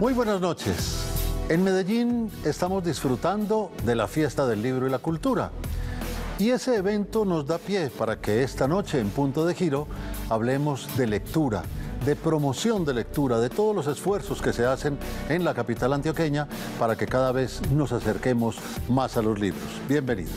Muy buenas noches. En Medellín estamos disfrutando de la Fiesta del Libro y la Cultura. Y ese evento nos da pie para que esta noche en Punto de Giro hablemos de lectura, de promoción de lectura, de todos los esfuerzos que se hacen en la capital antioqueña para que cada vez nos acerquemos más a los libros. Bienvenidos.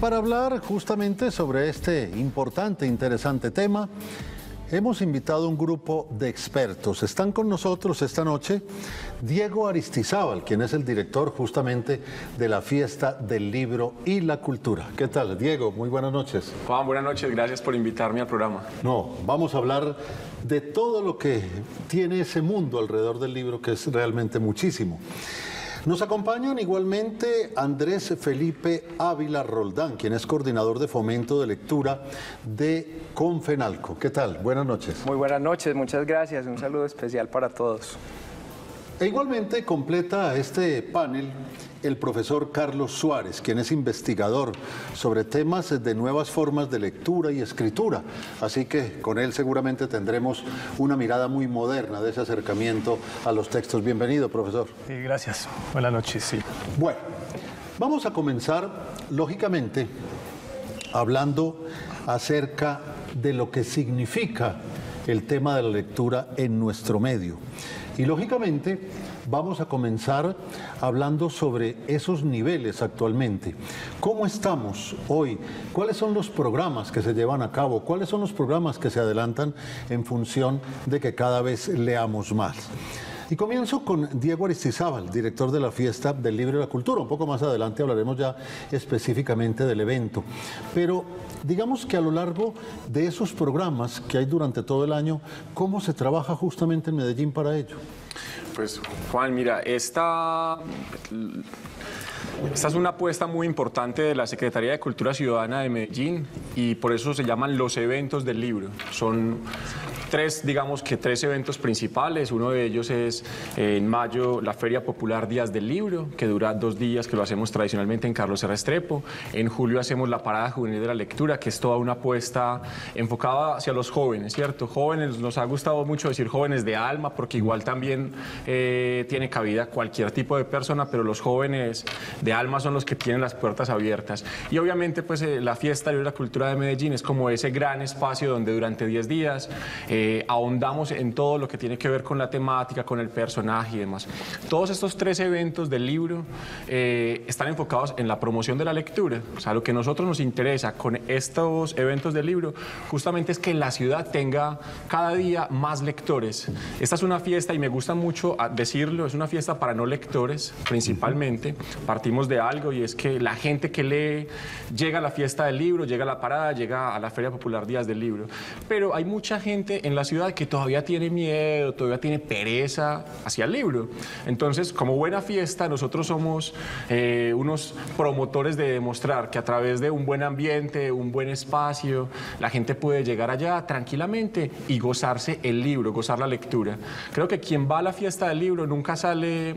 Para hablar justamente sobre este importante e interesante tema, hemos invitado un grupo de expertos. Están con nosotros esta noche Diego Aristizábal, quien es el director justamente de la Fiesta del Libro y la Cultura. ¿Qué tal, Diego? Muy buenas noches. Juan, buenas noches. Gracias por invitarme al programa. No, vamos a hablar de todo lo que tiene ese mundo alrededor del libro, que es realmente muchísimo. Nos acompañan igualmente Andrés Felipe Ávila Roldán, quien es coordinador de fomento de lectura de Comfenalco. ¿Qué tal? Buenas noches. Muy buenas noches, muchas gracias. Un saludo especial para todos. E igualmente completa este panel el profesor Carlos Suárez, quien es investigador sobre temas de nuevas formas de lectura y escritura. Así que con él seguramente tendremos una mirada muy moderna de ese acercamiento a los textos. Bienvenido, profesor. Sí, gracias. Buenas noches. Sí. Bueno, vamos a comenzar, lógicamente, hablando acerca de lo que significa el tema de la lectura en nuestro medio. Y lógicamente vamos a comenzar hablando sobre esos niveles actualmente. ¿Cómo estamos hoy? ¿Cuáles son los programas que se llevan a cabo? ¿Cuáles son los programas que se adelantan en función de que cada vez leamos más? Y comienzo con Diego Aristizábal, director de la Fiesta del Libro y la Cultura. Un poco más adelante hablaremos ya específicamente del evento. Pero digamos que a lo largo de esos programas que hay durante todo el año, ¿cómo se trabaja justamente en Medellín para ello? Pues, Juan, mira, esta es una apuesta muy importante de la Secretaría de Cultura Ciudadana de Medellín y por eso se llaman los eventos del libro. Son tres eventos principales. Uno de ellos es en mayo la Feria Popular Días del Libro, que dura 2 días, que lo hacemos tradicionalmente en Carlos R. Estrepo. En julio hacemos la Parada Juvenil de la Lectura, que es toda una apuesta enfocada hacia los jóvenes, ¿cierto? Jóvenes, nos ha gustado mucho decir jóvenes de alma, porque igual también tiene cabida cualquier tipo de persona, pero los jóvenes de alma son los que tienen las puertas abiertas. Y obviamente pues la Fiesta de la Cultura de Medellín es como ese gran espacio donde durante 10 días ahondamos en todo lo que tiene que ver con la temática, con el personaje y demás. Todos estos 3 eventos del libro están enfocados en la promoción de la lectura. O sea, lo que a nosotros nos interesa con estos eventos del libro justamente es que la ciudad tenga cada día más lectores. Esta es una fiesta, y me gusta mucho decirlo, es una fiesta para no lectores principalmente. Partimos de algo, y es que la gente que lee llega a la Fiesta del Libro, llega a la Parada, llega a la Feria Popular Días del Libro. Pero hay mucha gente en la ciudad que todavía tiene miedo, todavía tiene pereza hacia el libro. Entonces, como buena fiesta, nosotros somos unos promotores de demostrar que a través de un buen ambiente, un buen espacio, la gente puede llegar allá tranquilamente y gozarse el libro, gozar la lectura. Creo que quien va a la Fiesta del Libro nunca sale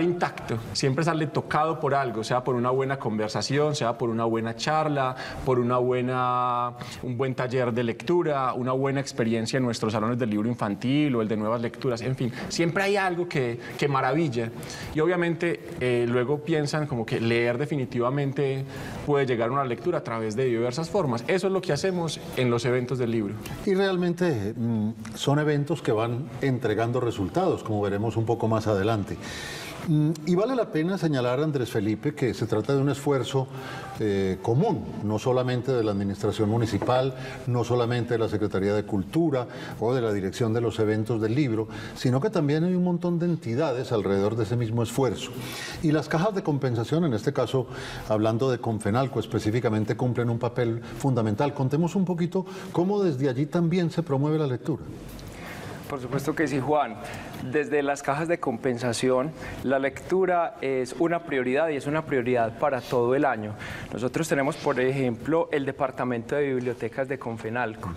intacto, siempre sale tocado por algo, sea por una buena conversación, sea por una buena charla, por un buen taller de lectura, una buena experiencia en nuestros salones del libro infantil o el de nuevas lecturas, en fin, siempre hay algo que maravilla. Y obviamente luego piensan como que leer definitivamente puede llegar a una lectura a través de diversas formas. Eso es lo que hacemos en los eventos del libro. Y realmente son eventos que van entregando resultados, como veremos un poco más adelante. Y vale la pena señalar, Andrés Felipe, que se trata de un esfuerzo común, no solamente de la Administración Municipal, no solamente de la Secretaría de Cultura o de la Dirección de los Eventos del Libro, sino que también hay un montón de entidades alrededor de ese mismo esfuerzo. Y las cajas de compensación, en este caso, hablando de Confenalco específicamente, cumplen un papel fundamental. Contemos un poquito cómo desde allí también se promueve la lectura. Por supuesto que sí, Juan. Desde las cajas de compensación, la lectura es una prioridad y es una prioridad para todo el año. Nosotros tenemos, por ejemplo, el Departamento de Bibliotecas de Comfenalco.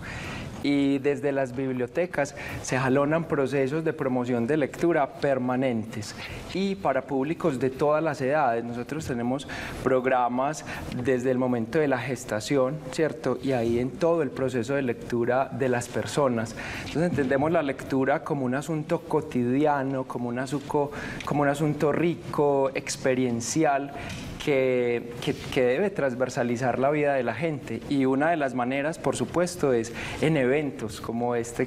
Y desde las bibliotecas se jalonan procesos de promoción de lectura permanentes y para públicos de todas las edades. Nosotros tenemos programas desde el momento de la gestación, ¿cierto? Y ahí en todo el proceso de lectura de las personas. Entonces entendemos la lectura como un asunto cotidiano, como un asunto rico, experiencial, que debe transversalizar la vida de la gente, y una de las maneras, por supuesto, es en eventos como este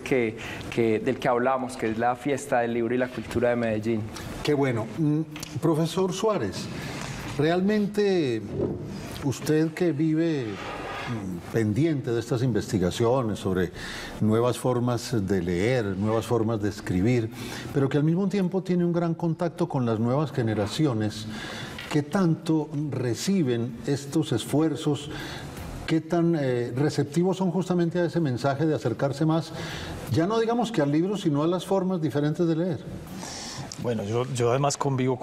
del que hablamos, que es la Fiesta del Libro y la Cultura de Medellín. Qué bueno. Profesor Suárez, realmente usted que vive pendiente de estas investigaciones sobre nuevas formas de leer, nuevas formas de escribir, pero que al mismo tiempo tiene un gran contacto con las nuevas generaciones, ¿qué tanto reciben estos esfuerzos? ¿Qué tan receptivos son justamente a ese mensaje de acercarse más, ya no digamos que al libro, sino a las formas diferentes de leer? Bueno, yo además convivo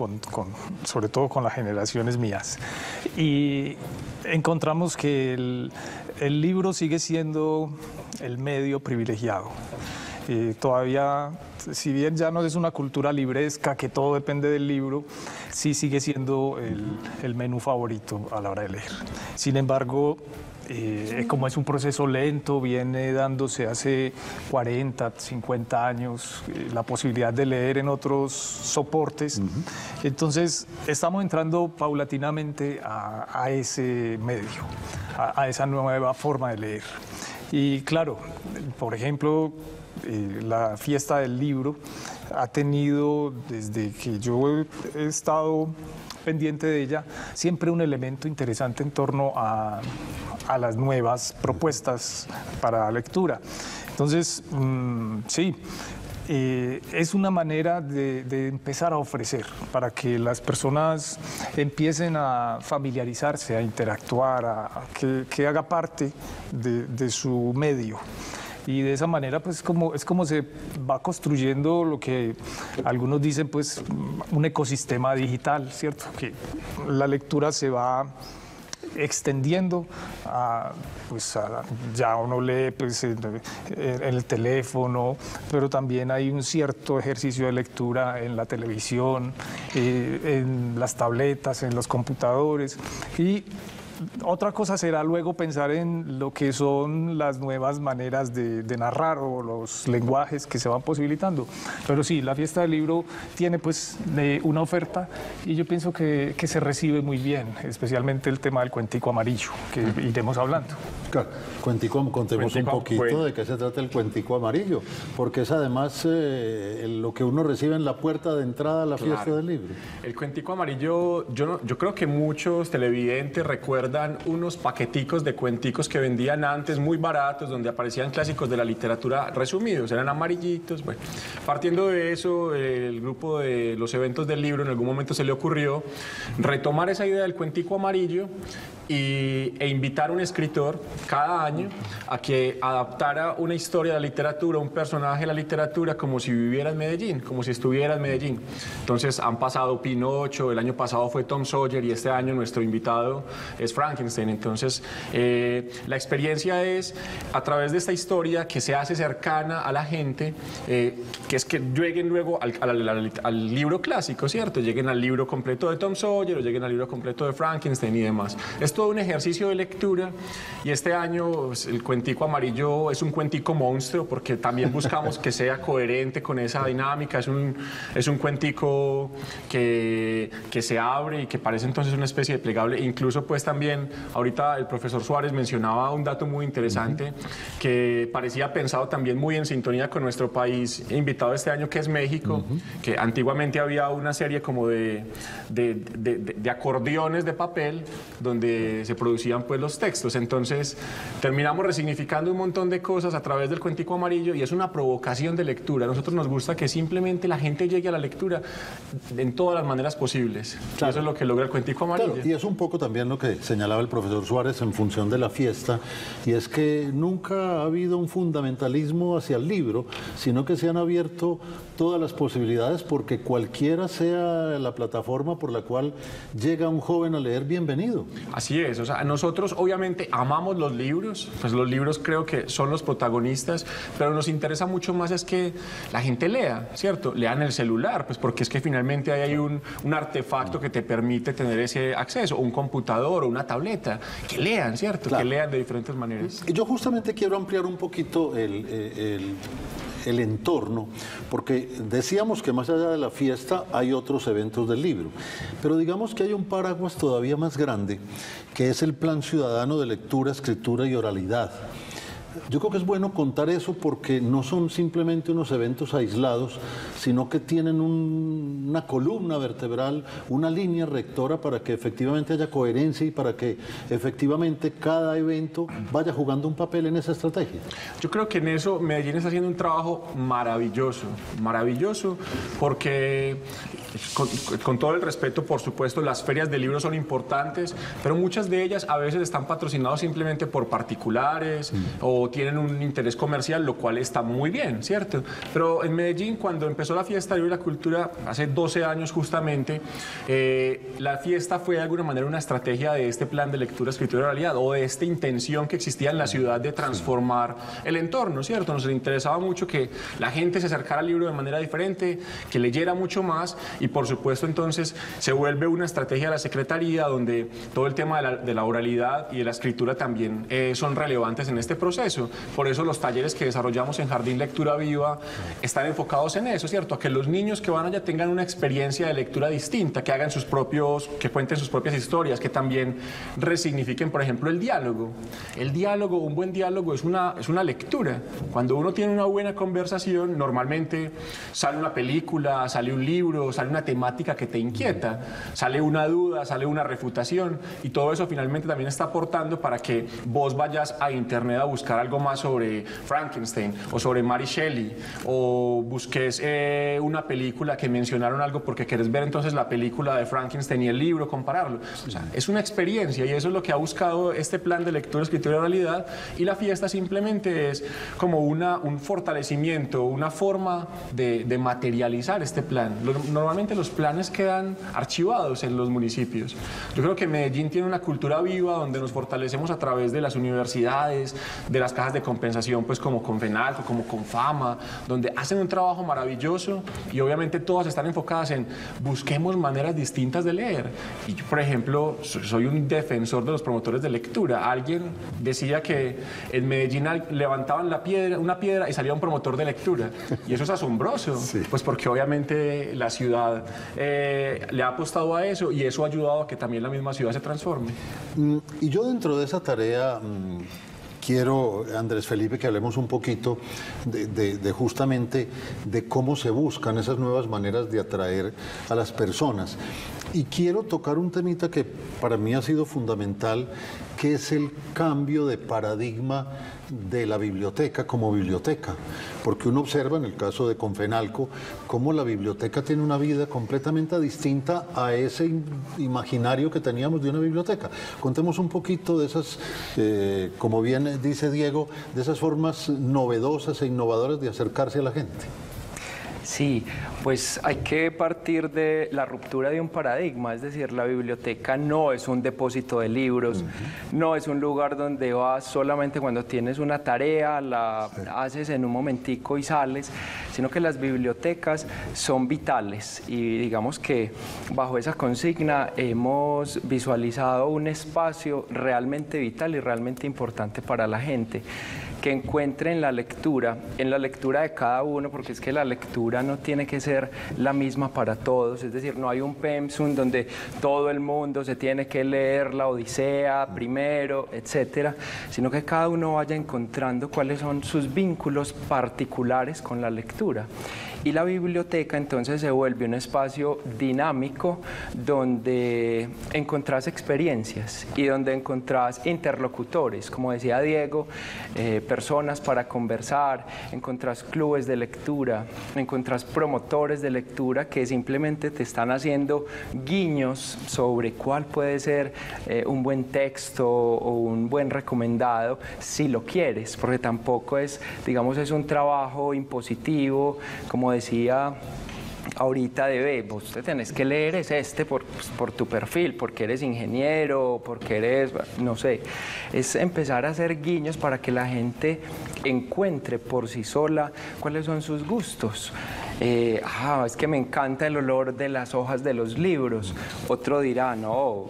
sobre todo con las generaciones mías, y encontramos que el libro sigue siendo el medio privilegiado. Todavía, si bien ya no es una cultura libresca, que todo depende del libro, sí sigue siendo el menú favorito a la hora de leer. Sin embargo, como es un proceso lento, viene dándose hace 40, 50 años la posibilidad de leer en otros soportes. Entonces, estamos entrando paulatinamente a ese medio, a esa nueva forma de leer. Y claro, por ejemplo, la Fiesta del Libro ha tenido, desde que yo he estado pendiente de ella, siempre un elemento interesante en torno a las nuevas propuestas para la lectura. Entonces, sí, es una manera de empezar a ofrecer para que las personas empiecen a familiarizarse, a interactuar, a que haga parte de su medio. Y de esa manera, pues, es como se va construyendo lo que algunos dicen, pues, un ecosistema digital, ¿cierto? Que la lectura se va extendiendo ya uno lee, pues, en el teléfono, pero también hay un cierto ejercicio de lectura en la televisión, en las tabletas, en los computadores. Y otra cosa será luego pensar en lo que son las nuevas maneras de narrar o los lenguajes que se van posibilitando. Pero sí, la Fiesta del Libro tiene, pues, una oferta, y yo pienso que se recibe muy bien, especialmente el tema del cuentico amarillo, que iremos hablando. Claro, contemos un poquito de qué se trata el cuentico amarillo, porque es además lo que uno recibe en la puerta de entrada a la Fiesta del Libro. El cuentico amarillo, yo creo que muchos televidentes recuerdan unos paqueticos de cuenticos que vendían antes muy baratos, donde aparecían clásicos de la literatura resumidos, eran amarillitos. Bueno, partiendo de eso, el grupo de los eventos del libro en algún momento se le ocurrió retomar esa idea del cuentico amarillo e invitar a un escritor cada año a que adaptara una historia de la literatura, un personaje de la literatura, como si viviera en Medellín, como si estuviera en Medellín. Entonces han pasado Pinocho, el año pasado fue Tom Sawyer, y este año nuestro invitado es Frankenstein. Entonces la experiencia es, a través de esta historia que se hace cercana a la gente, que es que lleguen luego al libro clásico, ¿cierto? Lleguen al libro completo de Tom Sawyer, o lleguen al libro completo de Frankenstein y demás. Es todo un ejercicio de lectura, y este año el cuentico amarillo es un cuentico monstruo, porque también buscamos que sea coherente con esa dinámica. Es un cuentico que se abre y que parece entonces una especie de plegable, incluso, pues, también, ahorita el profesor Suárez mencionaba un dato muy interesante que parecía pensado también muy en sintonía con nuestro país invitado este año, que es México, que antiguamente había una serie como de acordeones de papel, donde se producían pues los textos. Entonces terminamos resignificando un montón de cosas a través del Cuentico Amarillo y es una provocación de lectura. A nosotros nos gusta que simplemente la gente llegue a la lectura en todas las maneras posibles. Claro. Y eso es lo que logra el Cuentico Amarillo. Claro, y es un poco también lo que señalaba el profesor Suárez en función de la fiesta, y es que nunca ha habido un fundamentalismo hacia el libro, sino que se han abierto todas las posibilidades, porque cualquiera sea la plataforma por la cual llega un joven a leer, bienvenido. Así es, o sea, nosotros obviamente amamos los libros, pues los libros creo que son los protagonistas, pero nos interesa mucho más es que la gente lea, ¿cierto? Lean el celular, pues porque es que finalmente ahí hay un artefacto que te permite tener ese acceso, un computador o una tableta, que lean, ¿cierto? Claro. Que lean de diferentes maneras. Yo justamente quiero ampliar un poquito el entorno, porque decíamos que más allá de la fiesta hay otros eventos del libro, pero digamos que hay un paraguas todavía más grande, que es el Plan Ciudadano de Lectura, Escritura y Oralidad. Yo creo que es bueno contar eso porque no son simplemente unos eventos aislados, sino que tienen una columna vertebral, una línea rectora para que efectivamente haya coherencia y para que efectivamente cada evento vaya jugando un papel en esa estrategia. Yo creo que en eso Medellín está haciendo un trabajo maravilloso, maravilloso, porque con todo el respeto, por supuesto, las ferias de libros son importantes, pero muchas de ellas a veces están patrocinadas simplemente por particulares o tienen un interés comercial, lo cual está muy bien, ¿cierto? Pero en Medellín, cuando empezó la Fiesta del Libro y la Cultura, hace 12 años justamente, la fiesta fue de alguna manera una estrategia de este plan de lectura, escritura y oralidad, o de esta intención que existía en la ciudad de transformar el entorno, ¿cierto? Nos interesaba mucho que la gente se acercara al libro de manera diferente, que leyera mucho más, y por supuesto entonces se vuelve una estrategia de la Secretaría, donde todo el tema de la oralidad y de la escritura también son relevantes en este proceso. Por eso los talleres que desarrollamos en Jardín Lectura Viva están enfocados en eso, ¿cierto? A que los niños que van allá tengan una experiencia de lectura distinta, que hagan sus propios, que cuenten sus propias historias, que también resignifiquen, por ejemplo, el diálogo. El diálogo, un buen diálogo es una lectura. Cuando uno tiene una buena conversación, normalmente sale una película, sale un libro, sale una temática que te inquieta, sale una duda, sale una refutación, y todo eso finalmente también está aportando para que vos vayas a internet a buscar algo más sobre Frankenstein o sobre Mary Shelley, o busques una película que mencionaron algo porque querés ver entonces la película de Frankenstein y el libro, compararlo. O sea, es una experiencia, y eso es lo que ha buscado este plan de lectura, escritura y oralidad, y la fiesta simplemente es como un fortalecimiento, una forma de materializar este plan. Normalmente los planes quedan archivados en los municipios. Yo creo que Medellín tiene una cultura viva donde nos fortalecemos a través de las universidades, de las cajas de compensación, pues como Confenalco, como Confama, donde hacen un trabajo maravilloso, y obviamente todas están enfocadas en busquemos maneras distintas de leer. Y yo, por ejemplo, soy un defensor de los promotores de lectura. Alguien decía que en Medellín levantaban una piedra y salía un promotor de lectura, y eso es asombroso, sí. Pues porque obviamente la ciudad le ha apostado a eso, y eso ha ayudado a que también la misma ciudad se transforme. Y yo dentro de esa tarea quiero, Andrés Felipe, que hablemos un poquito de justamente de cómo se buscan esas nuevas maneras de atraer a las personas. Y quiero tocar un temita que para mí ha sido fundamental, que es el cambio de paradigma de la biblioteca como biblioteca, porque uno observa en el caso de Confenalco cómo la biblioteca tiene una vida completamente distinta a ese imaginario que teníamos de una biblioteca. Contemos un poquito de esas, como bien dice Diego, de esas formas novedosas e innovadoras de acercarse a la gente. Sí, pues hay que partir de la ruptura de un paradigma, es decir, la biblioteca no es un depósito de libros, no es un lugar donde vas solamente cuando tienes una tarea, la haces en un momentico y sales, sino que las bibliotecas son vitales, y digamos que bajo esa consigna hemos visualizado un espacio realmente vital y realmente importante para la gente, que encuentren en la lectura de cada uno, porque es que la lectura no tiene que ser la misma para todos, es decir, no hay un pensum donde todo el mundo se tiene que leer la Odisea primero, etcétera, sino que cada uno vaya encontrando cuáles son sus vínculos particulares con la lectura. y la biblioteca entonces se vuelve un espacio dinámico donde encontrás experiencias y donde encontrás interlocutores, como decía Diego, personas para conversar, encontrás clubes de lectura, encontrás promotores de lectura que simplemente te están haciendo guiños sobre cuál puede ser un buen texto o un buen recomendado si lo quieres, porque tampoco es, digamos, es un trabajo impositivo, como decía ahorita de vos te tenés que leer es este por tu perfil, porque eres ingeniero, porque eres, no sé, es empezar a hacer guiños para que la gente encuentre por sí sola cuáles son sus gustos. Es que me encanta el olor de las hojas de los libros. Otro dirá, no,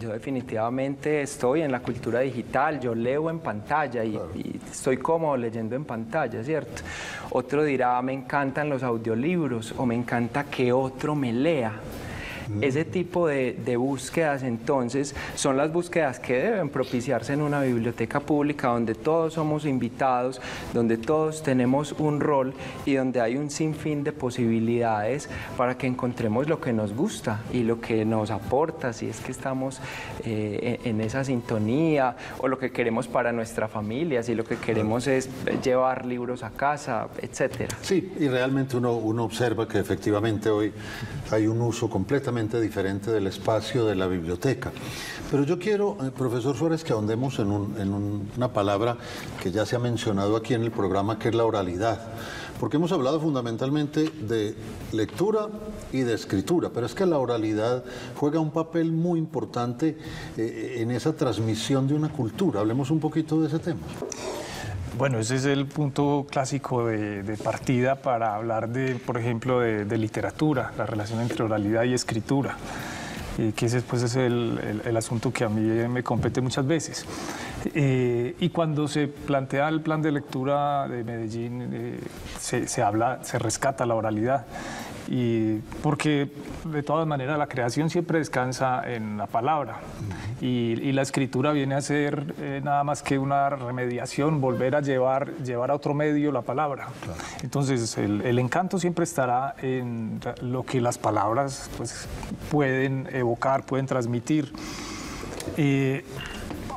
yo definitivamente estoy en la cultura digital, yo leo en pantalla y, claro, y estoy cómodo leyendo en pantalla, ¿cierto? Otro dirá, me encantan los audiolibros o me encanta que otro me lea. Ese tipo de búsquedas, entonces, son las búsquedas que deben propiciarse en una biblioteca pública donde todos somos invitados, donde todos tenemos un rol y donde hay un sinfín de posibilidades para que encontremos lo que nos gusta y lo que nos aporta, si es que estamos en esa sintonía o lo que queremos para nuestra familia, si lo que queremos es llevar libros a casa, etcétera. Sí, y realmente uno observa que efectivamente hoy hay un uso completamente diferente del espacio de la biblioteca. Pero yo quiero, profesor Suárez, que ahondemos en una palabra que ya se ha mencionado aquí en el programa, que es la oralidad. Porque hemos hablado fundamentalmente de lectura y de escritura, pero es que la oralidad juega un papel muy importante en esa transmisión de una cultura. Hablemos un poquito de ese tema. Bueno, ese es el punto clásico de partida para hablar, por ejemplo, de literatura, la relación entre oralidad y escritura, que ese pues, es el asunto que a mí me compete muchas veces. Y cuando se plantea el plan de lectura de Medellín, se rescata la oralidad. Y porque de todas maneras la creación siempre descansa en la palabra y la escritura viene a ser nada más que una remediación, volver a llevar a otro medio la palabra. Claro. Entonces el encanto siempre estará en lo que las palabras pues, pueden evocar, pueden transmitir.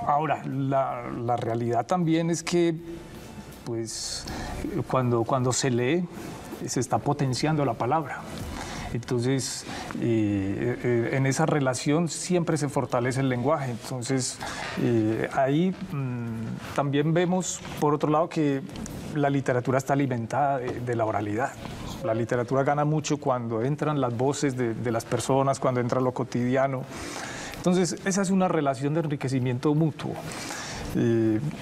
Ahora, la realidad también es que pues, cuando se lee, se está potenciando la palabra. Entonces, en esa relación siempre se fortalece el lenguaje. Entonces, ahí también vemos, por otro lado, que la literatura está alimentada de la oralidad. La literatura gana mucho cuando entran las voces de las personas, cuando entra lo cotidiano. Entonces, esa es una relación de enriquecimiento mutuo.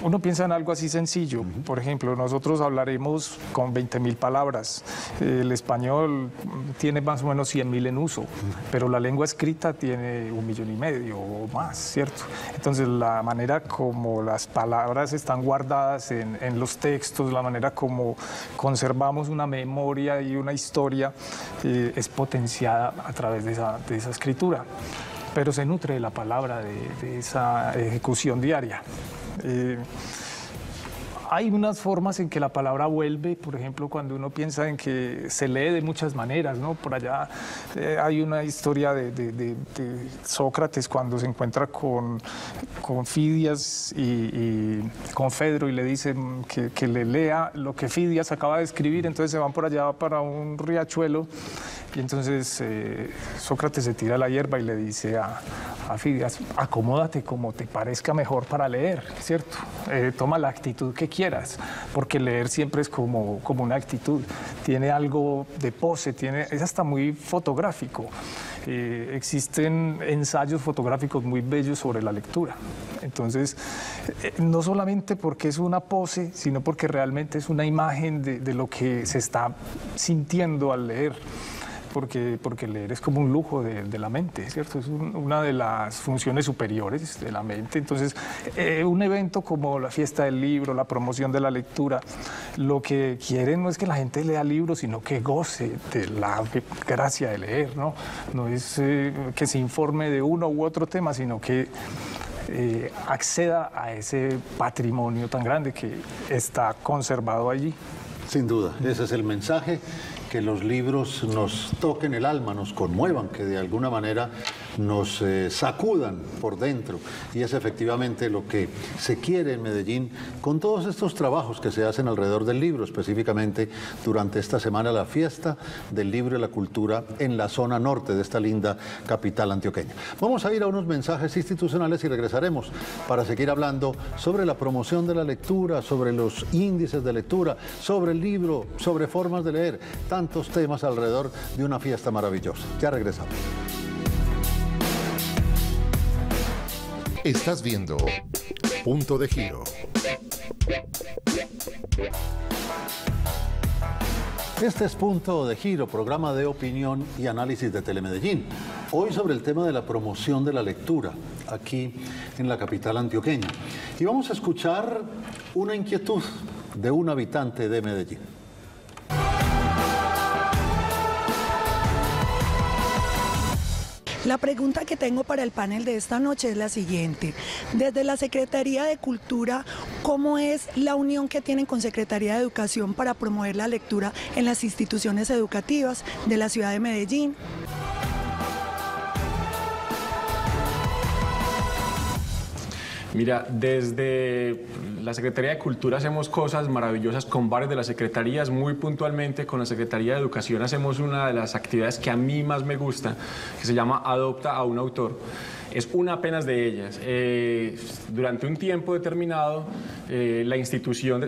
Uno piensa en algo así sencillo, por ejemplo, nosotros hablaremos con 20.000 palabras, el español tiene más o menos 100.000 en uso, pero la lengua escrita tiene 1,5 millones o más, ¿cierto? Entonces la manera como las palabras están guardadas en los textos, la manera como conservamos una memoria y una historia es potenciada a través de esa escritura. Pero se nutre de la palabra de esa ejecución diaria. Hay unas formas en que la palabra vuelve, por ejemplo, cuando uno piensa en que se lee de muchas maneras, ¿no? Por allá hay una historia de Sócrates cuando se encuentra con Fidias y con Fedro y le dicen que le lea lo que Fidias acaba de escribir, entonces se van por allá para un riachuelo y entonces Sócrates se tira la hierba y le dice a Fidias, acomódate como te parezca mejor para leer, ¿cierto? Toma la actitud que quieras, porque leer siempre es como una actitud, tiene algo de pose, es hasta muy fotográfico. Existen ensayos fotográficos muy bellos sobre la lectura. Entonces, no solamente porque es una pose, sino porque realmente es una imagen de lo que se está sintiendo al leer. Porque leer es como un lujo de la mente, ¿cierto? Es una de las funciones superiores de la mente. Entonces, un evento como la Fiesta del Libro, la promoción de la lectura, lo que quieren no es que la gente lea libros, sino que goce de la gracia de leer, ¿no? No es que se informe de uno u otro tema, sino que acceda a ese patrimonio tan grande que está conservado allí. Sin duda, ese es el mensaje que los libros nos toquen el alma, nos conmuevan, que de alguna manera nos sacudan por dentro. Y es efectivamente lo que se quiere en Medellín con todos estos trabajos que se hacen alrededor del libro, específicamente durante esta semana la Fiesta del Libro y la Cultura en la zona norte de esta linda capital antioqueña. Vamos a ir a unos mensajes institucionales y regresaremos para seguir hablando sobre la promoción de la lectura, sobre los índices de lectura, sobre el libro, sobre formas de leer, tantos temas alrededor de una fiesta maravillosa. Ya regresamos. Estás viendo Punto de Giro. Este es Punto de Giro, programa de opinión y análisis de Telemedellín. Hoy sobre el tema de la promoción de la lectura aquí en la capital antioqueña. Y vamos a escuchar una inquietud de un habitante de Medellín. La pregunta que tengo para el panel de esta noche es la siguiente. Desde la Secretaría de Cultura, ¿cómo es la unión que tienen con Secretaría de Educación para promover la lectura en las instituciones educativas de la ciudad de Medellín? Mira, desde la Secretaría de Cultura hacemos cosas maravillosas con varias de las secretarías. Muy puntualmente con la Secretaría de Educación hacemos una de las actividades que a mí más me gusta, que se llama Adopta a un Autor. Es una apenas de ellas. Durante un tiempo determinado, una institución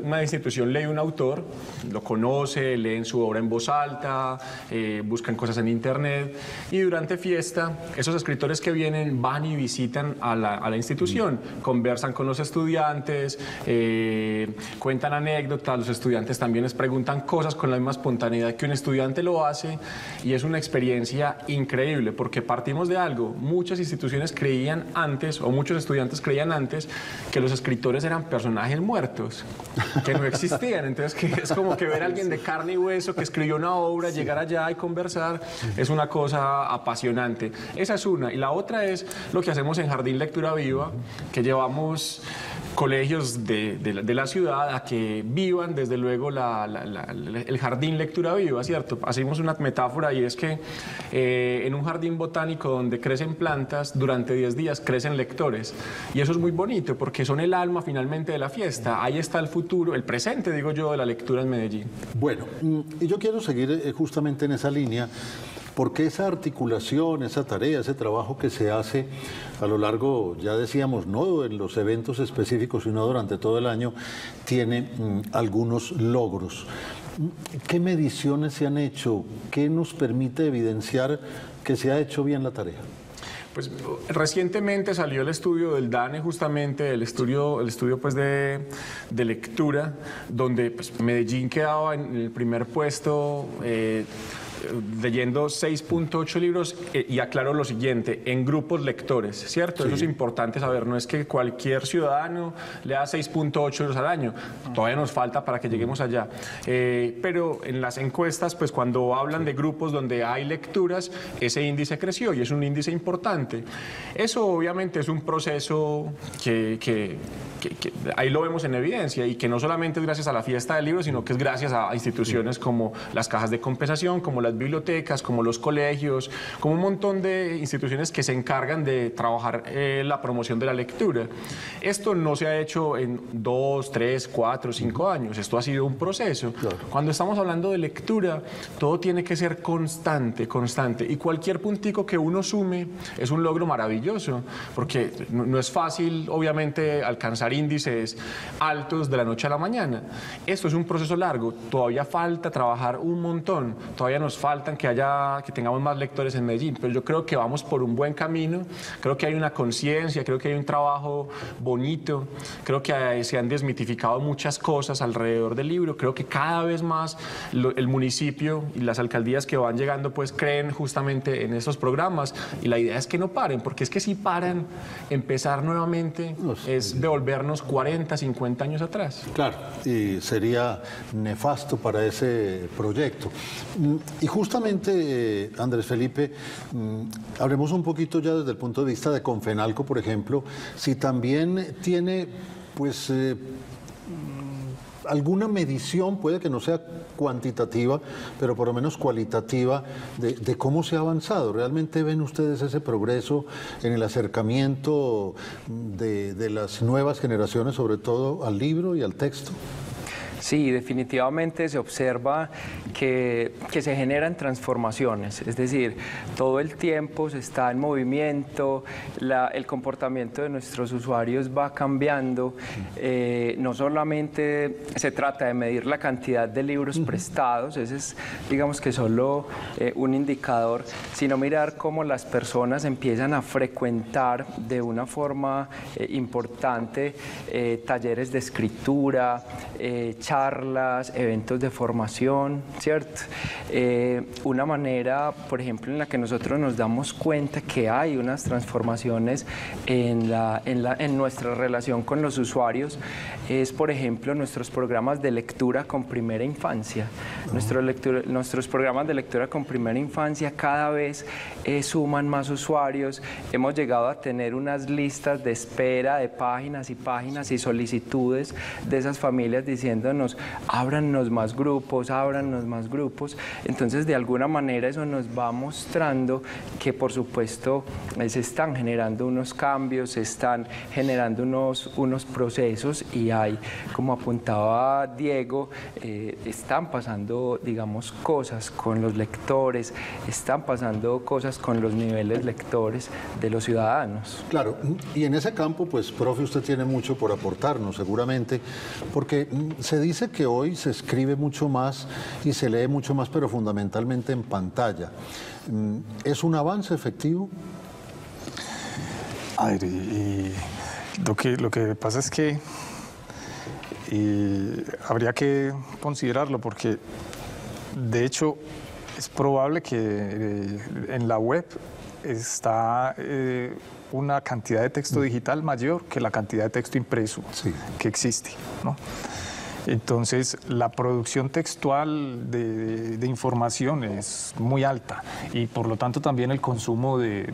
lee un autor, lo conoce, leen su obra en voz alta, buscan cosas en internet, y durante fiesta, esos escritores que vienen van y visitan a la institución, conversan con los estudiantes, cuentan anécdotas, los estudiantes también les preguntan cosas con la misma espontaneidad que un estudiante lo hace, y es una experiencia increíble, porque partimos de algo. Muchas instituciones creían antes, o muchos estudiantes creían antes, que los escritores eran personajes muertos, que no existían. Entonces, que es como que ver a alguien de carne y hueso que escribió una obra, llegar allá y conversar, es una cosa apasionante. Esa es una. Y la otra es lo que hacemos en Jardín Lectura Viva, que llevamos colegios de la ciudad a que vivan, desde luego, el Jardín Lectura Viva, ¿cierto? Hacemos una metáfora, y es que en un jardín botánico donde crecen plantas, durante 10 días crecen lectores. Y eso es muy bonito, porque son el alma, finalmente, de la fiesta. Ahí está el futuro, el presente, digo yo, de la lectura en Medellín. Bueno, y yo quiero seguir justamente en esa línea, porque esa articulación, esa tarea, ese trabajo que se hace a lo largo, ya decíamos, no en los eventos específicos, sino durante todo el año, tiene algunos logros. ¿Qué mediciones se han hecho? ¿Qué nos permite evidenciar que se ha hecho bien la tarea? Pues recientemente salió el estudio del DANE, justamente el estudio pues de lectura, donde pues Medellín quedaba en el primer puesto, leyendo 6.8 libros, y aclaro lo siguiente, en grupos lectores, ¿cierto? Sí. Eso es importante saber, no es que cualquier ciudadano lea 6.8 libros al año, todavía nos falta para que lleguemos allá, pero en las encuestas, pues cuando hablan de grupos donde hay lecturas, ese índice creció, y es un índice importante. Eso obviamente es un proceso que ahí lo vemos en evidencia, y que no solamente es gracias a la Fiesta del Libro, sino que es gracias a instituciones como las cajas de compensación, como las bibliotecas, como los colegios, como un montón de instituciones que se encargan de trabajar la promoción de la lectura. Esto no se ha hecho en 2, 3, 4, 5 años, esto ha sido un proceso. Claro. Cuando estamos hablando de lectura, todo tiene que ser constante, constante, y cualquier puntico que uno sume es un logro maravilloso, porque no es fácil, obviamente, alcanzar índices altos de la noche a la mañana. Esto es un proceso largo, todavía falta trabajar un montón, todavía nos faltan que tengamos más lectores en Medellín, pero yo creo que vamos por un buen camino. Creo que hay una conciencia, creo que hay un trabajo bonito, creo que se han desmitificado muchas cosas alrededor del libro, creo que cada vez más el municipio y las alcaldías que van llegando pues creen justamente en estos programas, y la idea es que no paren, porque es que si paran, empezar nuevamente es devolvernos 40, 50 años atrás. Claro, y sería nefasto para ese proyecto. Y justamente, Andrés Felipe, hablemos un poquito ya desde el punto de vista de Comfenalco, por ejemplo, si también tiene, pues, alguna medición, puede que no sea cuantitativa, pero por lo menos cualitativa, de cómo se ha avanzado. ¿Realmente ven ustedes ese progreso en el acercamiento de las nuevas generaciones, sobre todo al libro y al texto? Sí, definitivamente se observa que se generan transformaciones, es decir, todo el tiempo se está en movimiento, el comportamiento de nuestros usuarios va cambiando, no solamente se trata de medir la cantidad de libros prestados, ese es, digamos que solo un indicador, sino mirar cómo las personas empiezan a frecuentar de una forma importante talleres de escritura, charlas, eventos de formación, ¿cierto? Una manera, por ejemplo, en la que nosotros nos damos cuenta que hay unas transformaciones en nuestra relación con los usuarios es, por ejemplo, nuestros programas de lectura con primera infancia. Nuestros programas de lectura con primera infancia cada vez suman más usuarios. Hemos llegado a tener unas listas de espera de páginas y páginas y solicitudes de esas familias diciendo ábranos más grupos, ábranos más grupos. Entonces, de alguna manera eso nos va mostrando que, por supuesto, se están generando unos cambios, se están generando unos procesos y hay, como apuntaba Diego, están pasando, digamos, cosas con los lectores, están pasando cosas con los niveles lectores de los ciudadanos. Claro, y en ese campo, pues, profe, usted tiene mucho por aportarnos, seguramente, porque se dice que hoy se escribe mucho más y se lee mucho más, pero fundamentalmente en pantalla. ¿Es un avance efectivo? A ver, lo que pasa es que habría que considerarlo, porque de hecho es probable que en la web está una cantidad de texto digital mayor que la cantidad de texto impreso que existe, ¿no? Entonces, la producción textual de información es muy alta y, por lo tanto, también el consumo de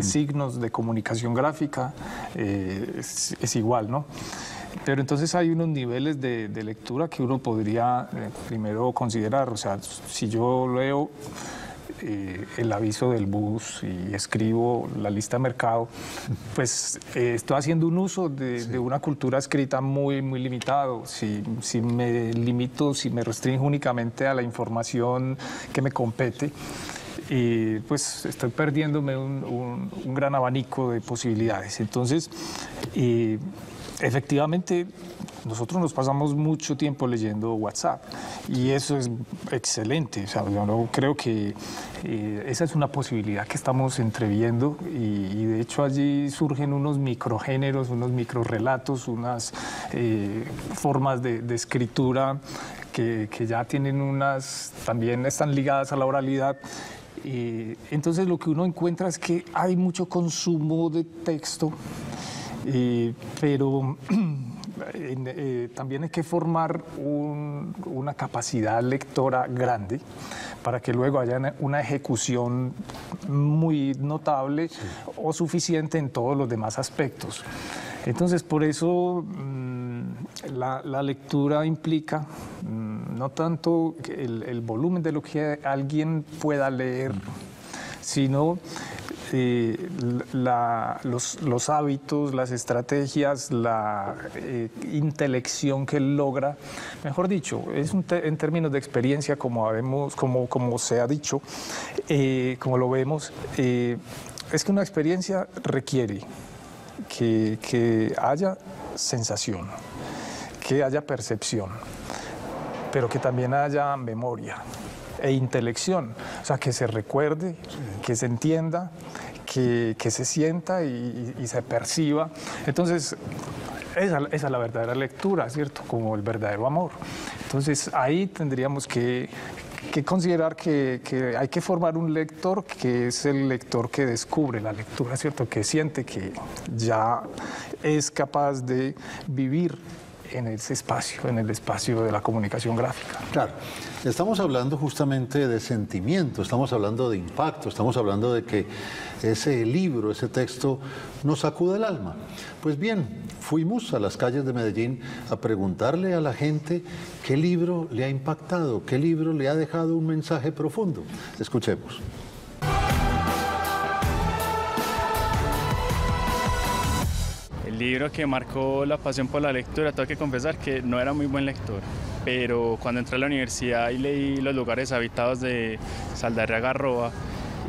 signos, de comunicación gráfica es igual, ¿no? Pero entonces hay unos niveles de lectura que uno podría primero considerar. O sea, si yo leo el aviso del bus y escribo la lista de mercado, pues estoy haciendo un uso de una cultura escrita muy, muy limitado. Si me limito, si me restringo únicamente a la información que me compete, y pues estoy perdiéndome un gran abanico de posibilidades. Entonces, efectivamente, nosotros nos pasamos mucho tiempo leyendo WhatsApp y eso es excelente. O sea, yo no creo que esa es una posibilidad que estamos entreviendo y de hecho allí surgen unos microgéneros, unos microrrelatos, unas formas de escritura que ya tienen también están ligadas a la oralidad. Entonces lo que uno encuentra es que hay mucho consumo de texto, pero también hay que formar una capacidad lectora grande para que luego haya una ejecución muy notable o suficiente en todos los demás aspectos. Entonces, por eso la lectura implica no tanto el volumen de lo que alguien pueda leer, sino los hábitos, las estrategias, la intelección que logra. Mejor dicho, es en términos de experiencia, como se ha dicho, como lo vemos, es que una experiencia requiere que haya sensación, que haya percepción, pero que también haya memoria e intelección, o sea, que se recuerde, que se entienda, que se sienta y se perciba. Entonces, esa es la verdadera lectura, ¿cierto? Como el verdadero amor. Entonces, ahí tendríamos que considerar que hay que formar un lector que es el lector que descubre la lectura, ¿cierto? Que siente que ya es capaz de vivir en ese espacio, en el espacio de la comunicación gráfica. Claro, estamos hablando justamente de sentimiento, estamos hablando de impacto, estamos hablando de que ese libro, ese texto nos sacude el alma. Pues bien, fuimos a las calles de Medellín a preguntarle a la gente qué libro le ha impactado, qué libro le ha dejado un mensaje profundo. Escuchemos. El libro que marcó la pasión por la lectura, tengo que confesar que no era muy buen lector, pero cuando entré a la universidad y leí Los lugares habitados de Saldarriagarroa,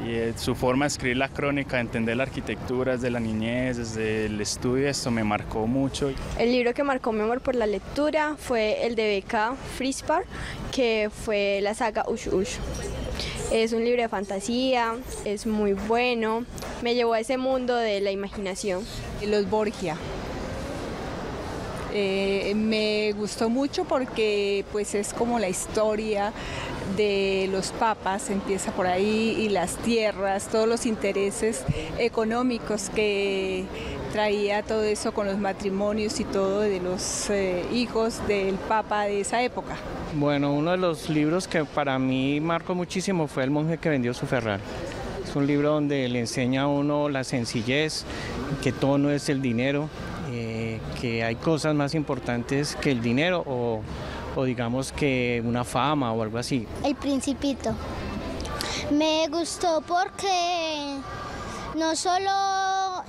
y su forma de escribir la crónica, de entender la arquitectura desde la niñez, desde el estudio, esto me marcó mucho. El libro que marcó mi amor por la lectura fue el de Beca Frispar, que fue la saga Ush Ush. Es un libro de fantasía, es muy bueno, me llevó a ese mundo de la imaginación. Los Borgia. Me gustó mucho porque pues, es como la historia de los papas, empieza por ahí, y las tierras, todos los intereses económicos que traía todo eso con los matrimonios y todo de los hijos del papa de esa época. Bueno, uno de los libros que para mí marcó muchísimo fue El monje que vendió su Ferrari. Es un libro donde le enseña a uno la sencillez, que todo no es el dinero, que hay cosas más importantes que el dinero o digamos que una fama o algo así. El principito. Me gustó porque no solo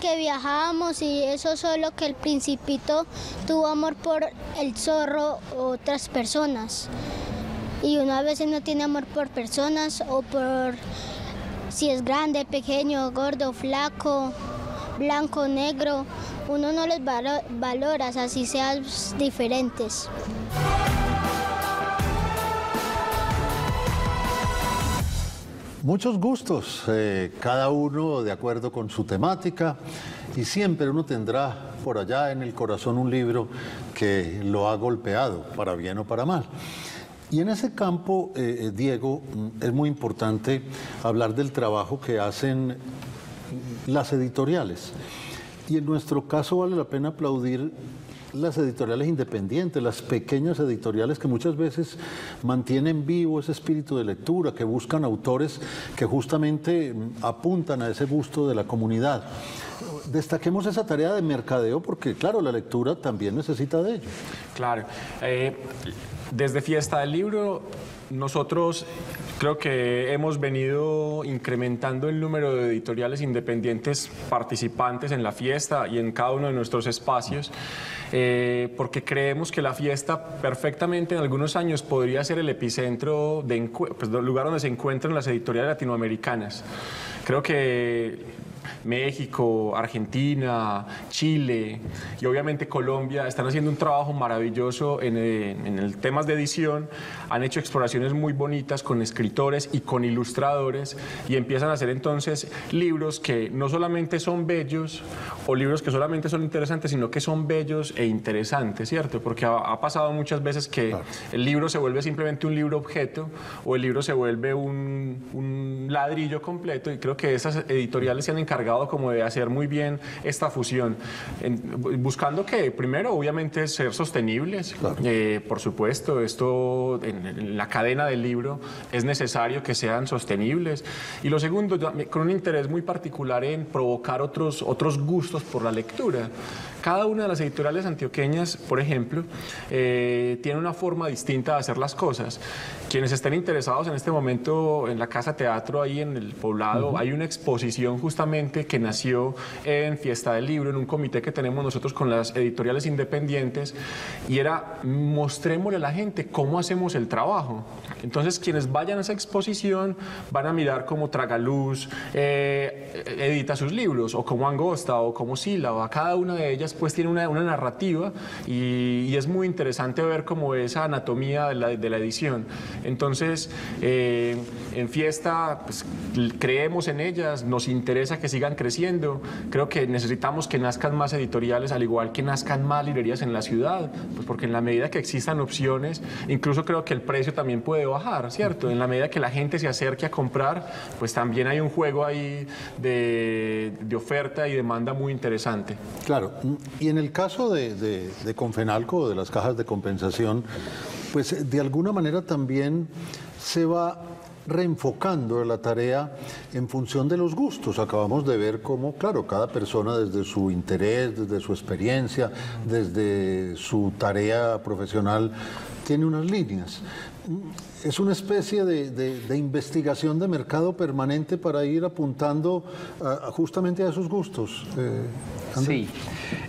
que viajábamos y eso, solo que el principito tuvo amor por el zorro o otras personas. Y uno a veces no tiene amor por personas o por si es grande, pequeño, gordo, flaco, blanco, negro, uno no los valora, así sean diferentes. Muchos gustos, cada uno de acuerdo con su temática, y siempre uno tendrá por allá en el corazón un libro que lo ha golpeado, para bien o para mal. Y en ese campo, Diego, es muy importante hablar del trabajo que hacen las editoriales. Y en nuestro caso vale la pena aplaudir las editoriales independientes, las pequeñas editoriales que muchas veces mantienen vivo ese espíritu de lectura, que buscan autores que justamente apuntan a ese gusto de la comunidad. Destaquemos esa tarea de mercadeo porque, claro, la lectura también necesita de ello. Claro. Desde Fiesta del Libro, nosotros creo que hemos venido incrementando el número de editoriales independientes participantes en la fiesta y en cada uno de nuestros espacios, porque creemos que la fiesta perfectamente en algunos años podría ser el epicentro, del lugar donde se encuentran las editoriales latinoamericanas. Creo que México, Argentina, Chile y obviamente Colombia están haciendo un trabajo maravilloso en temas de edición, han hecho exploraciones muy bonitas con escritores y con ilustradores y empiezan a hacer entonces libros que no solamente son bellos o libros que solamente son interesantes, sino que son bellos e interesantes, ¿cierto? Porque ha pasado muchas veces que claro, el libro se vuelve simplemente un libro objeto o el libro se vuelve un ladrillo completo, y creo que esas editoriales se han encargado como de hacer muy bien esta fusión, buscando que primero obviamente ser sostenibles, claro, por supuesto esto en la cadena del libro es necesario que sean sostenibles, y lo segundo con un interés muy particular en provocar otros gustos por la lectura. Cada una de las editoriales antioqueñas, por ejemplo, tiene una forma distinta de hacer las cosas. Quienes estén interesados en este momento en la Casa Teatro, ahí en el Poblado, hay una exposición justamente que nació en Fiesta del Libro, en un comité que tenemos nosotros con las editoriales independientes, y era, mostrémosle a la gente cómo hacemos el trabajo. Entonces, quienes vayan a esa exposición van a mirar cómo Tragaluz edita sus libros, o cómo Angosta, o cómo Sílaba, cada una de ellas pues tiene una narrativa y es muy interesante ver cómo esa anatomía de la edición. Entonces, en Fiesta, pues, creemos en ellas, nos interesa que sigan creciendo. Creo que necesitamos que nazcan más editoriales, al igual que nazcan más librerías en la ciudad, pues porque en la medida que existan opciones, incluso creo que el precio también puede bajar, ¿cierto? En la medida que la gente se acerque a comprar, pues también hay un juego ahí de oferta y demanda muy interesante. Claro, y en el caso de Comfenalco, de las cajas de compensación, pues de alguna manera también se va reenfocando la tarea en función de los gustos. Acabamos de ver cómo, claro, cada persona desde su interés, desde su experiencia, desde su tarea profesional, tiene unas líneas. Es una especie de investigación de mercado permanente para ir apuntando justamente a esos gustos. Sí,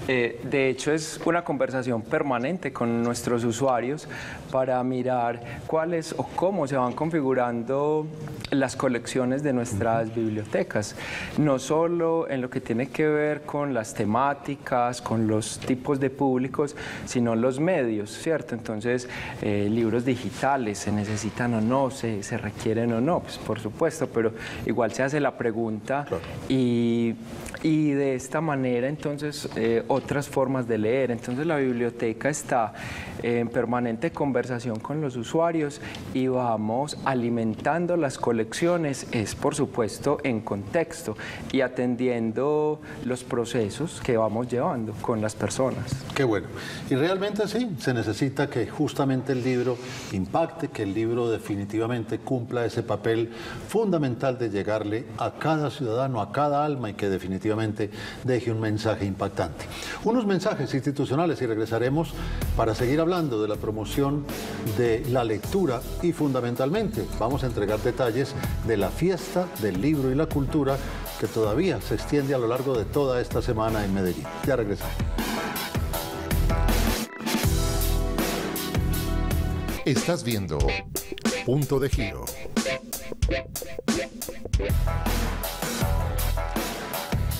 de hecho es una conversación permanente con nuestros usuarios para mirar cuáles o cómo se van configurando las colecciones de nuestras bibliotecas, no solo en lo que tiene que ver con las temáticas, con los tipos de públicos, sino los medios, ¿cierto? Entonces, libros digitales, ¿se necesitan o no? ¿Se requieren o no? Pues por supuesto, pero igual se hace la pregunta. Claro. Y de esta manera, entonces, otras formas de leer. Entonces, la biblioteca está en permanente conversación con los usuarios y vamos alimentando las colecciones, es por supuesto en contexto y atendiendo los procesos que vamos llevando con las personas. Qué bueno. Y realmente sí, se necesita que justamente el libro impacte, que el libro definitivamente cumpla ese papel fundamental de llegarle a cada ciudadano, a cada alma, y que definitivamente deje un mensaje impactante. Unos mensajes institucionales y regresaremos para seguir hablando de la promoción de la lectura y fundamentalmente vamos a entregar detalles de la Fiesta del Libro y la Cultura que todavía se extiende a lo largo de toda esta semana en Medellín. Ya regresamos. Estás viendo Punto de Giro.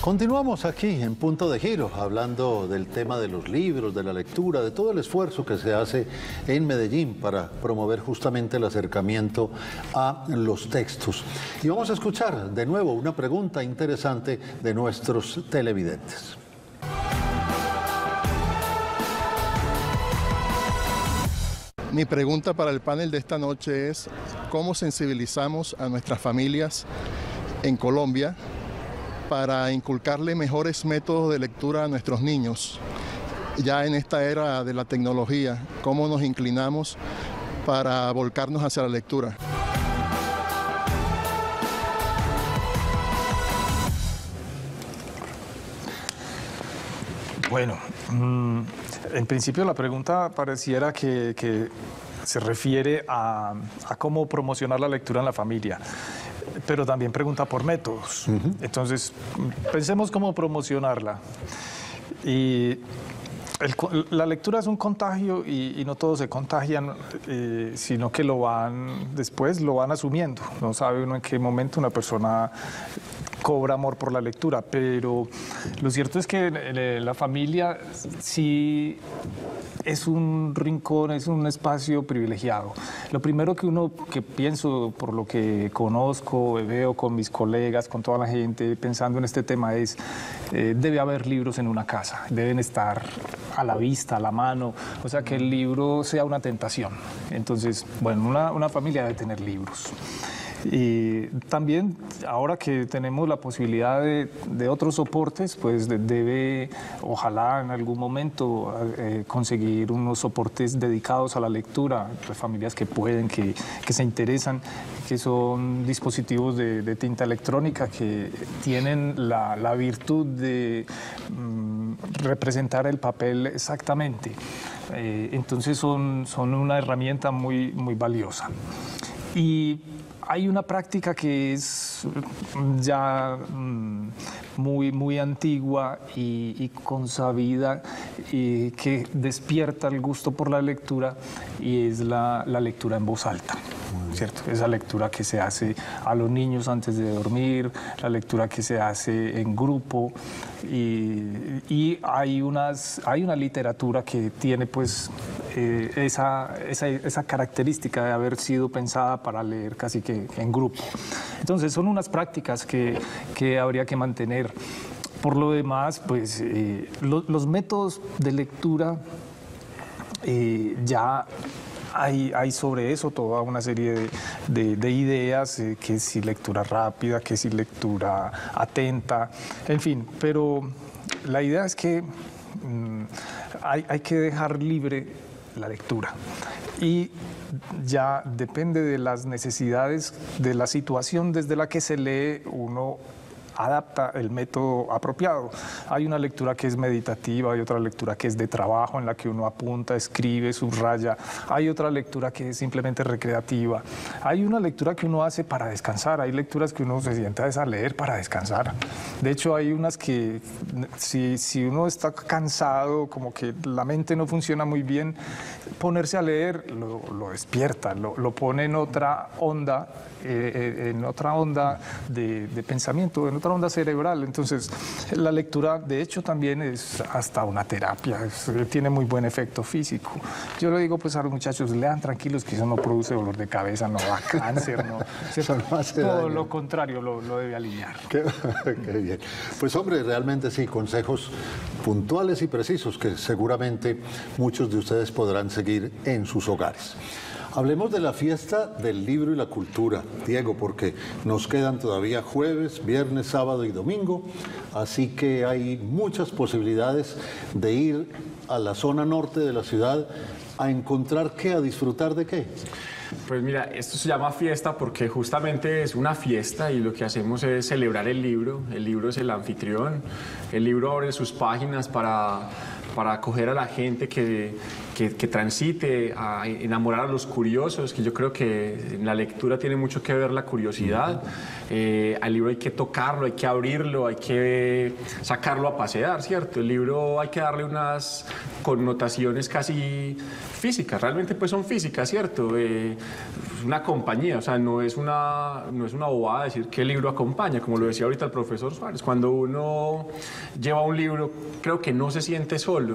Continuamos aquí en Punto de Giro, hablando del tema de los libros, de la lectura, de todo el esfuerzo que se hace en Medellín para promover justamente el acercamiento a los textos. Y vamos a escuchar de nuevo una pregunta interesante de nuestros televidentes. Mi pregunta para el panel de esta noche es: ¿cómo sensibilizamos a nuestras familias en Colombia para inculcarle mejores métodos de lectura a nuestros niños? Ya en esta era de la tecnología, ¿cómo nos inclinamos para volcarnos hacia la lectura? Bueno, en principio la pregunta pareciera que se refiere a cómo promocionar la lectura en la familia, pero también pregunta por métodos. Entonces, pensemos cómo promocionarla. Y la lectura es un contagio y no todos se contagian, sino que después lo van asumiendo. No sabe uno en qué momento una persona cobra amor por la lectura, pero lo cierto es que la familia sí es un rincón, es un espacio privilegiado. Lo primero que pienso, por lo que conozco, veo con mis colegas, con toda la gente, pensando en este tema es, debe haber libros en una casa, deben estar a la vista, a la mano, o sea, que el libro sea una tentación. Entonces, bueno, una familia debe tener libros. Y también, ahora que tenemos la posibilidad de otros soportes, pues debe, ojalá en algún momento, conseguir unos soportes dedicados a la lectura, las familias que pueden, que se interesan, que son dispositivos de tinta electrónica que tienen la virtud de representar el papel exactamente. Entonces son una herramienta muy, muy valiosa. Y hay una práctica que es ya muy, muy antigua y consabida y que despierta el gusto por la lectura, y es la lectura en voz alta. ¿cierto? Esa lectura que se hace a los niños antes de dormir, la lectura que se hace en grupo, y hay una literatura que tiene pues esa característica de haber sido pensada para leer casi que en grupo. Entonces son unas prácticas que habría que mantener. Por lo demás, pues los métodos de lectura, ya hay sobre eso toda una serie de ideas, que si lectura rápida, que si lectura atenta, en fin, pero la idea es que hay que dejar libre la lectura y ya depende de las necesidades, de la situación desde la que se lee, uno adapta el método apropiado. Hay una lectura que es meditativa, hay otra lectura que es de trabajo, en la que uno apunta, escribe, subraya, hay otra lectura que es simplemente recreativa, hay una lectura que uno hace para descansar, hay lecturas que uno se sienta a leer para descansar. De hecho, hay unas que si uno está cansado, como que la mente no funciona muy bien, ponerse a leer lo despierta, lo pone en otra onda, de pensamiento, en otra onda cerebral. Entonces la lectura de hecho también es hasta una terapia, tiene muy buen efecto físico. Yo le digo pues a los muchachos, lean tranquilos, que eso no produce dolor de cabeza, no da cáncer, no, no hace todo daño. Lo contrario, lo debe alinear. Qué bien. Pues hombre, realmente sí, consejos puntuales y precisos que seguramente muchos de ustedes podrán seguir en sus hogares. Hablemos de la Fiesta del Libro y la Cultura, Diego, porque nos quedan todavía jueves, viernes, sábado y domingo, así que hay muchas posibilidades de ir a la zona norte de la ciudad a encontrar qué, a disfrutar de qué. Pues mira, esto se llama fiesta porque justamente es una fiesta y lo que hacemos es celebrar el libro. El libro es el anfitrión, el libro abre sus páginas para acoger a la gente que transite, a enamorar a los curiosos, que yo creo que en la lectura tiene mucho que ver la curiosidad. Al libro hay que tocarlo, hay que abrirlo, hay que sacarlo a pasear, ¿cierto? El libro hay que darle unas connotaciones casi físicas, realmente pues son físicas, ¿cierto? Una compañía, o sea, no es una bobada decir que el libro acompaña, como lo decía ahorita el profesor Suárez. Cuando uno lleva un libro, creo que no se siente solo,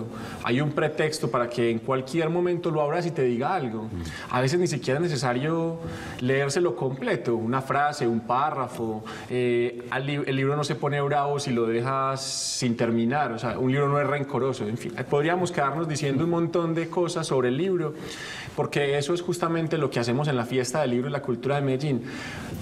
hay un pretexto para que en cualquier momento lo abras y te diga algo. A veces ni siquiera es necesario leérselo completo, una frase, un párrafo. El libro no se pone bravo si lo dejas sin terminar, o sea, un libro no es rencoroso, en fin. Podríamos quedarnos diciendo un montón de cosas sobre el libro, porque eso es justamente lo que hacemos en la Fiesta del Libro y la Cultura de Medellín.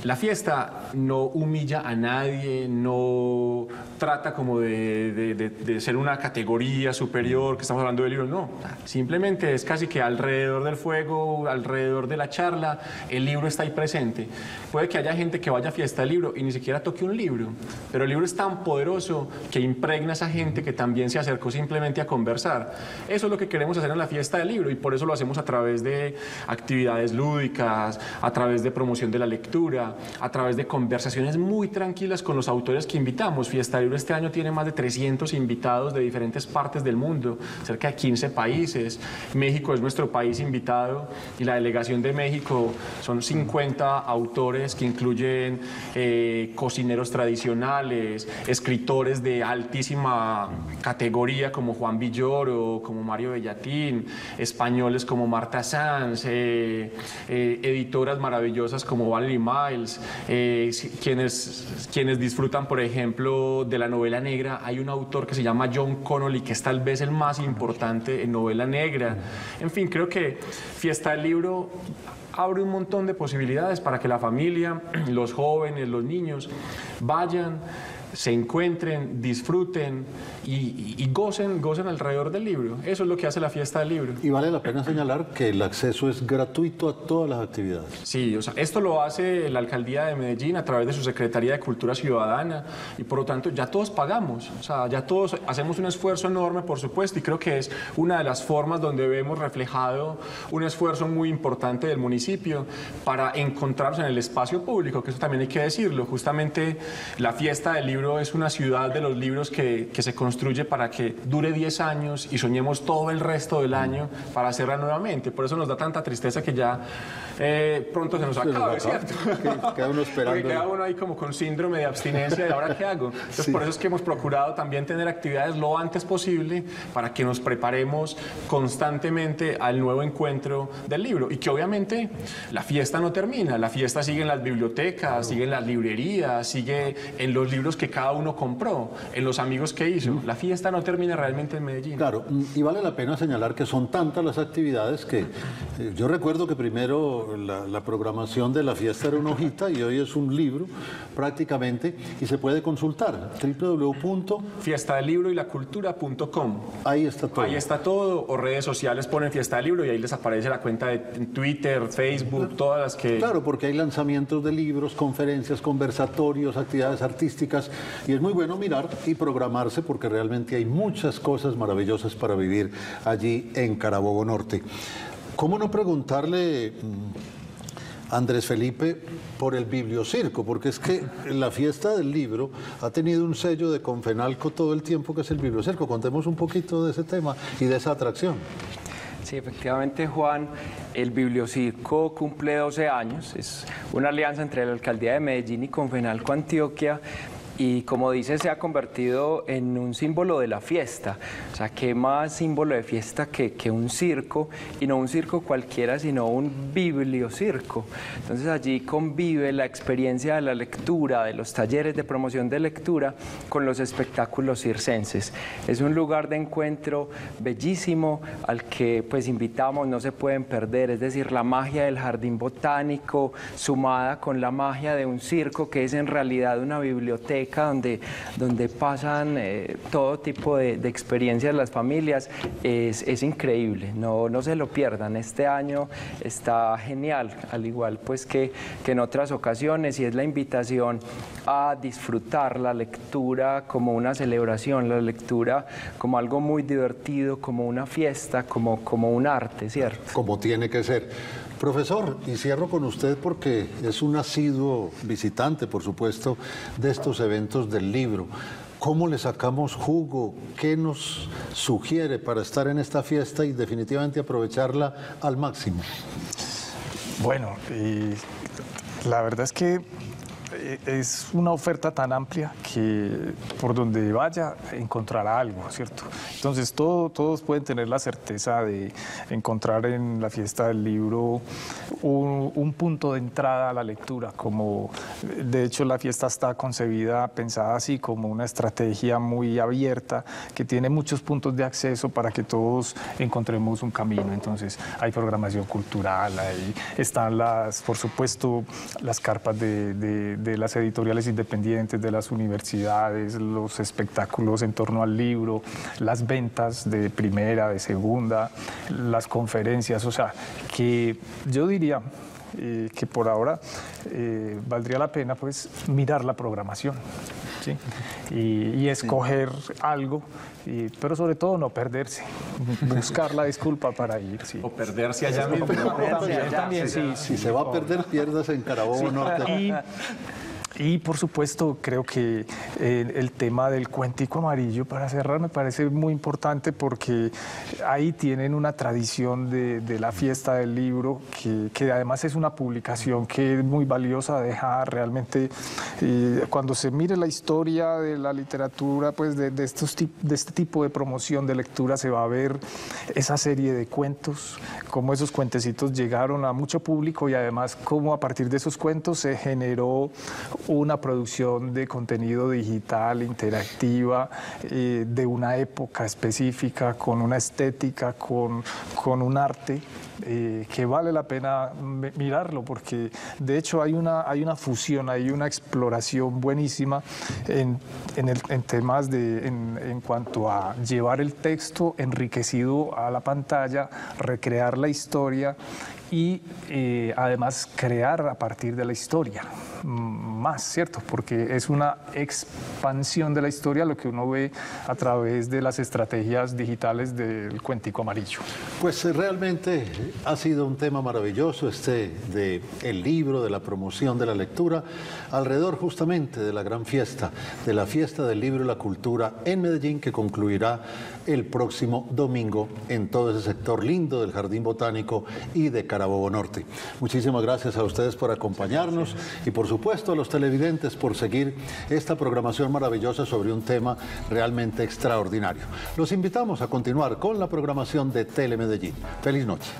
La fiesta no humilla a nadie, no trata como de ser una categoría superior, que estamos hablando de libros, no. Simplemente es casi que alrededor del fuego, alrededor de la charla, el libro está ahí presente. Puede que haya gente que vaya a Fiesta del Libro y ni siquiera toque un libro, pero el libro es tan poderoso que impregna a esa gente que también se acercó simplemente a conversar. Eso es lo que queremos hacer en la Fiesta del Libro y por eso lo hacemos a través de actividades lúdicas, a través de promoción de la lectura, a través de conversaciones muy tranquilas con los autores que invitamos. Fiesta del Libro este año tiene más de 300 invitados de diferentes partes del mundo, cerca de 15 países. México es nuestro país invitado y la delegación de México son 50 autores que incluyen cocineros tradicionales, escritores de altísima categoría como Juan Villoro, como Mario Bellatín, españoles como Marta Sanz, editoras maravillosas como Valerie Miles, quienes disfrutan, por ejemplo, de la novela negra. Hay un autor que se llama John Connolly, que es tal vez el más importante en novela negra. En fin, creo que Fiesta del Libro abre un montón de posibilidades para que la familia, los jóvenes, los niños vayan, se encuentren, disfruten y gocen alrededor del libro. Eso es lo que hace la Fiesta del Libro. Y vale la pena señalar que el acceso es gratuito a todas las actividades. Sí, o sea, esto lo hace la Alcaldía de Medellín a través de su Secretaría de Cultura Ciudadana y por lo tanto ya todos pagamos, o sea, ya todos hacemos un esfuerzo enorme, por supuesto, y creo que es una de las formas donde vemos reflejado un esfuerzo muy importante del municipio para encontrarnos en el espacio público, que eso también hay que decirlo. Justamente la Fiesta del Libro es una ciudad de los libros que se construye construye para que dure 10 años y soñemos todo el resto del año para hacerla nuevamente. Por eso nos da tanta tristeza que ya pronto se nos acabe, ¿cierto? Que queda uno esperando. Porque queda uno ahí como con síndrome de abstinencia de ¿ahora qué hago? Entonces, sí, por eso es que hemos procurado también tener actividades lo antes posible para que nos preparemos constantemente al nuevo encuentro del libro. Y que obviamente la fiesta no termina, la fiesta sigue en las bibliotecas, claro, sigue en las librerías, sigue en los libros que cada uno compró, en los amigos que hizo. La fiesta no termina realmente en Medellín. Claro, y vale la pena señalar que son tantas las actividades que yo recuerdo que primero la programación de la fiesta era una hojita y hoy es un libro prácticamente, y se puede consultar www.fiestadelibroylacultura.com. Ahí está todo. Ahí está todo, o redes sociales ponen Fiesta del Libro y ahí les aparece la cuenta de Twitter, Facebook, todas las que... Claro, porque hay lanzamientos de libros, conferencias, conversatorios, actividades artísticas, y es muy bueno mirar y programarse porque realmente hay muchas cosas maravillosas para vivir allí en Carabobo Norte. ¿Cómo no preguntarle, Andrés Felipe, por el Bibliocirco? Porque es que la Fiesta del Libro ha tenido un sello de Confenalco todo el tiempo, que es el Bibliocirco. Contemos un poquito de ese tema y de esa atracción. Sí, efectivamente, Juan, el Bibliocirco cumple 12 años. Es una alianza entre la Alcaldía de Medellín y Confenalco Antioquia. Y como dice, se ha convertido en un símbolo de la fiesta. O sea, ¿qué más símbolo de fiesta que un circo? Y no un circo cualquiera, sino un bibliocirco. Entonces allí convive la experiencia de la lectura, de los talleres de promoción de lectura, con los espectáculos circenses. Es un lugar de encuentro bellísimo al que pues invitamos, no se pueden perder. Es decir, la magia del jardín botánico sumada con la magia de un circo, que es en realidad una biblioteca donde pasan todo tipo de experiencias las familias. Es increíble, no se lo pierdan. Este año está genial, al igual pues que en otras ocasiones, y es la invitación a disfrutar la lectura como una celebración, la lectura como algo muy divertido, como una fiesta, como un arte, ¿cierto? Como tiene que ser. Profesor, y cierro con usted porque es un asiduo visitante, por supuesto, de estos eventos del libro. ¿Cómo le sacamos jugo? ¿Qué nos sugiere para estar en esta fiesta y definitivamente aprovecharla al máximo? Bueno, y la verdad es que es una oferta tan amplia que por donde vaya encontrará algo, ¿cierto? Entonces todos pueden tener la certeza de encontrar en la Fiesta del Libro un punto de entrada a la lectura. Como de hecho la fiesta está concebida, pensada así, como una estrategia muy abierta que tiene muchos puntos de acceso para que todos encontremos un camino. Entonces hay programación cultural, ahí están por supuesto las carpas de las editoriales independientes, de las universidades, los espectáculos en torno al libro, las ventas de primera, de segunda, las conferencias. O sea, que yo diría que por ahora valdría la pena pues mirar la programación, ¿sí? Y escoger algo, pero sobre todo no perderse, buscar la disculpa para ir. Sí. O perderse allá mismo. Si se va a perder, pierdas en Carabobo Norte. Y por supuesto creo que el tema del Cuentico Amarillo, para cerrar, me parece muy importante, porque ahí tienen una tradición de la Fiesta del Libro que además es una publicación que es muy valiosa. Deja realmente, cuando se mire la historia de la literatura, pues de este tipo de promoción de lectura, se va a ver esa serie de cuentos, cómo esos cuentecitos llegaron a mucho público y además cómo a partir de esos cuentos se generó una producción de contenido digital, interactiva, de una época específica, con una estética, con un arte que vale la pena mirarlo, porque de hecho hay una fusión, hay una exploración buenísima en temas en cuanto a llevar el texto enriquecido a la pantalla, recrear la historia, y además crear a partir de la historia, más, ¿cierto? Porque es una expansión de la historia lo que uno ve a través de las estrategias digitales del Cuentico Amarillo. Pues realmente ha sido un tema maravilloso este del libro, de la promoción de la lectura, alrededor justamente de la gran fiesta, de la Fiesta del Libro y la Cultura en Medellín, que concluirá el próximo domingo en todo ese sector lindo del Jardín Botánico y de Carabobo Norte. Muchísimas gracias a ustedes por acompañarnos y por supuesto a los televidentes por seguir esta programación maravillosa sobre un tema realmente extraordinario. Los invitamos a continuar con la programación de Telemedellín. Feliz noche.